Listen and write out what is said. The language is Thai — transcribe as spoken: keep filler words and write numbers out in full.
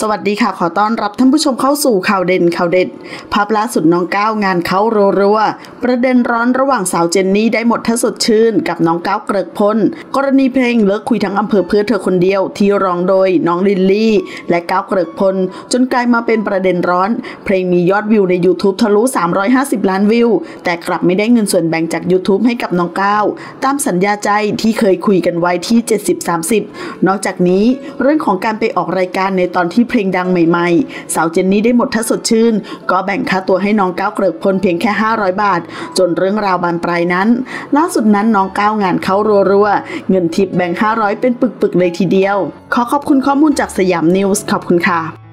สวัสดีค่ะขอต้อนรับท่านผู้ชมเข้าสู่ข่าวเด่นข่าวเด็ดภาพล่าสุดน้องก้าวงานเข้ารัวๆประเด็นร้อนระหว่างสาวเจนนี่ได้หมดถ้าสดชื่นกับน้องก้าวเกริกพลกรณีเพลงเลิกคุยทั้งอำเภอเพื่อเธอคนเดียวที่ร้องโดยน้องลิลลี่และก้าวเกริกพลจนกลายมาเป็นประเด็นร้อนเพลงมียอดวิวใน YouTube ทะลุสามร้อยห้าสิบล้านวิวแต่กลับไม่ได้เงินส่วนแบ่งจาก YouTube ให้กับน้องก้าวตามสัญญาใจที่เคยคุยกันไว้ที่ เจ็ดสิบ สามสิบ นอกจากนี้เรื่องของการไปออกรายการในตอนที่เพลงดังใหม่ๆสาวเจนนี่ได้หมดถ้าสดชื่นก็แบ่งค่าตัวให้น้องก้าวเกริกพลเพียงแค่ห้าร้อยบาทจนเรื่องราวบานปลายนั้นล่าสุดนั้นน้องก้าวงานเข้ารัวๆเงินทิปแบ่งห้าร้อยเป็นปึกๆเลยทีเดียวขอขอบคุณข้อมูลจากสยามนิวส์ขอบคุณค่ะ